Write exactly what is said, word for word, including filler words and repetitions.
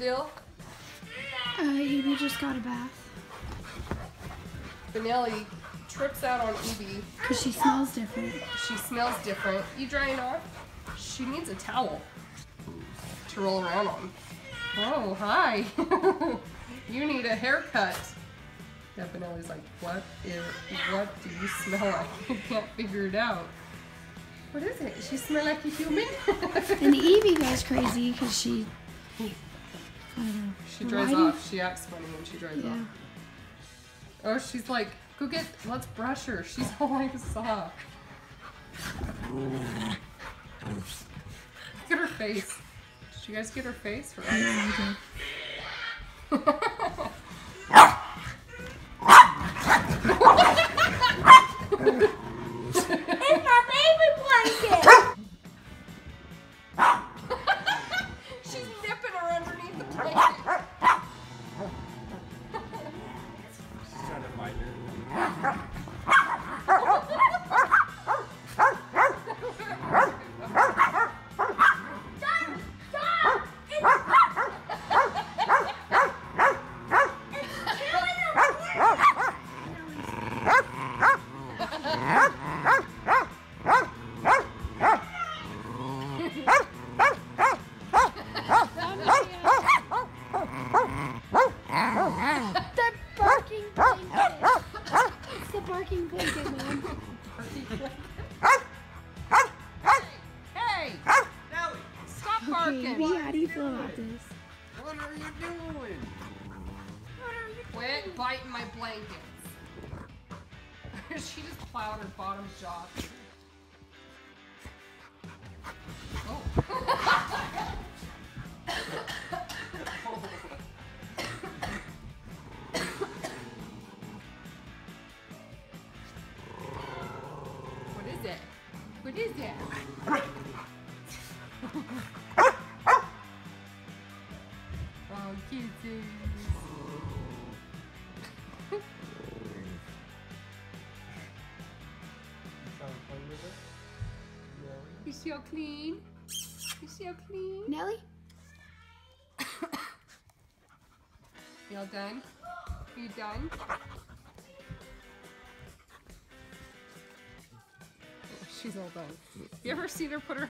deal? Uh, Evie just got a bath. Benelli trips out on Evie. Because she smells different. She smells different. You drying off? She needs a towel to roll around on. Oh, hi. You need a haircut. Yeah, Benelli's like, what is, what do you smell like? I can't figure it out. What is it? She smell like a human? And Evie goes crazy because she, I don't know. She dries off. She acts funny when she dries yeah. off. Oh, she's like, go get, let's brush her. She's holding a sock. Look at her face. Did you guys get her face? Her eyes? Baby, how do you feel about this? What are you doing? What are you doing? Quit biting my blankets. She just plowed her bottom jaw. Oh. What is it? What is it? You so clean. You so clean. Nelly? Y'all done? You done? She's all done. You ever seen her put her